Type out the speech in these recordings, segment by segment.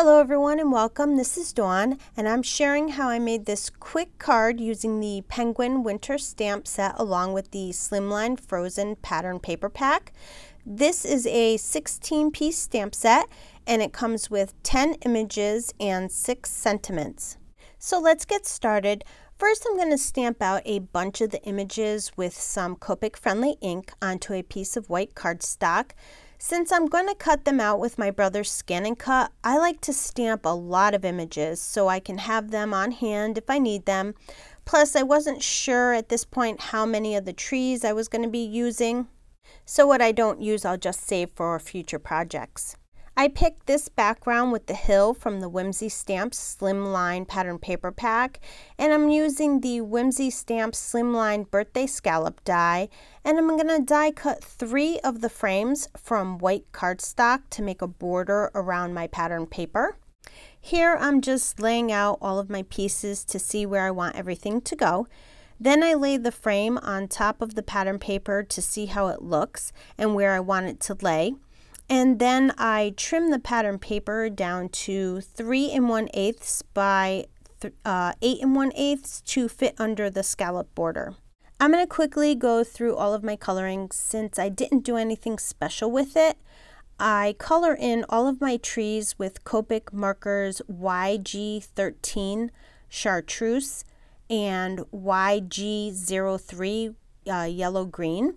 Hello everyone and welcome. This is Dawn and I'm sharing how I made this quick card using the Penguin Winter Stamp Set along with the Slimline Frozen Pattern Paper Pack. This is a 16-piece stamp set and it comes with 10 images and 6 sentiments. So let's get started. First I'm going to stamp out a bunch of the images with some Copic-friendly ink onto a piece of white cardstock. Since I'm going to cut them out with my brother's Scan and Cut, I like to stamp a lot of images so I can have them on hand if I need them. Plus, I wasn't sure at this point how many of the trees I was going to be using. So what I don't use, I'll just save for future projects. I picked this background with the hill from the Whimsy Stamps Slimline Pattern Paper Pack, and I'm using the Whimsy Stamps Slimline Birthday Scallop Die, and I'm going to die cut 3 of the frames from white cardstock to make a border around my pattern paper. Here I'm just laying out all of my pieces to see where I want everything to go. Then I lay the frame on top of the pattern paper to see how it looks and where I want it to lay. And then I trim the pattern paper down to 3 1/8 by 8 1/8 to fit under the scallop border. I'm going to quickly go through all of my coloring since I didn't do anything special with it. I color in all of my trees with Copic markers YG13 chartreuse and YG03 yellow green.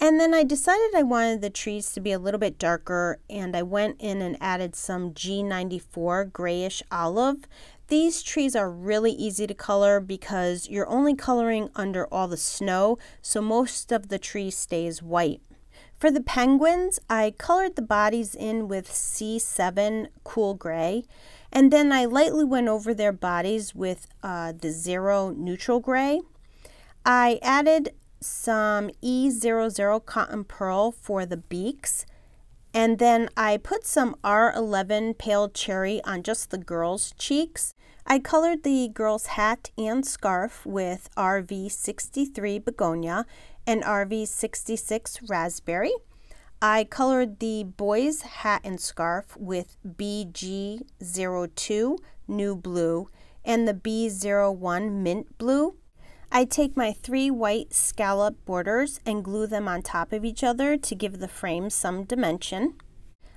And then I decided I wanted the trees to be a little bit darker, and I went in and added some G94 grayish olive. These trees are really easy to color because you're only coloring under all the snow, so most of the tree stays white. For the penguins, I colored the bodies in with C7 cool gray, and then I lightly went over their bodies with the 0 neutral gray. I added some E00 cotton pearl for the beaks, and then I put some R11 pale cherry on just the girls' cheeks. I colored the girls' hat and scarf with RV63 begonia and RV66 raspberry. I colored the boys' hat and scarf with BG02 new blue and the B01 mint blue. I take my 3 white scallop borders and glue them on top of each other to give the frame some dimension.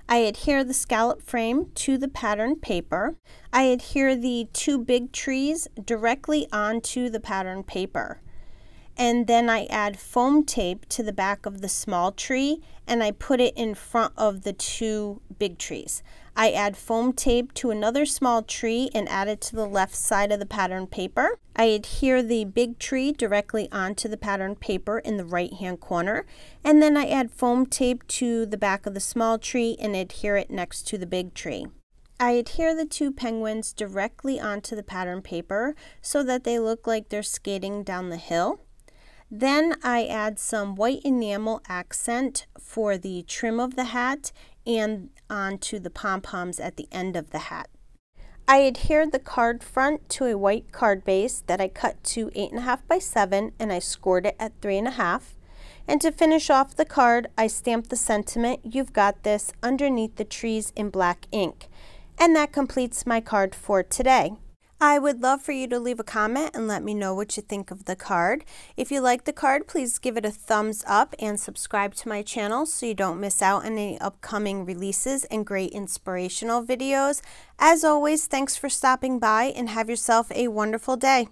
I adhere the scallop frame to the pattern paper. I adhere the 2 big trees directly onto the pattern paper. And then I add foam tape to the back of the small tree and I put it in front of the 2 big trees. I add foam tape to another small tree and add it to the left side of the pattern paper. I adhere the big tree directly onto the pattern paper in the right-hand corner, and then I add foam tape to the back of the small tree and adhere it next to the big tree. I adhere the 2 penguins directly onto the pattern paper so that they look like they're skating down the hill. Then I add some white enamel accent for the trim of the hat and onto the pom-poms at the end of the hat. I adhered the card front to a white card base that I cut to 8.5 by 7 and I scored it at 3.5. And to finish off the card, I stamped the sentiment, "You've got this," underneath the trees in black ink. And that completes my card for today. I would love for you to leave a comment and let me know what you think of the card. If you like the card, please give it a thumbs up and subscribe to my channel so you don't miss out on any upcoming releases and great inspirational videos. As always, thanks for stopping by and have yourself a wonderful day.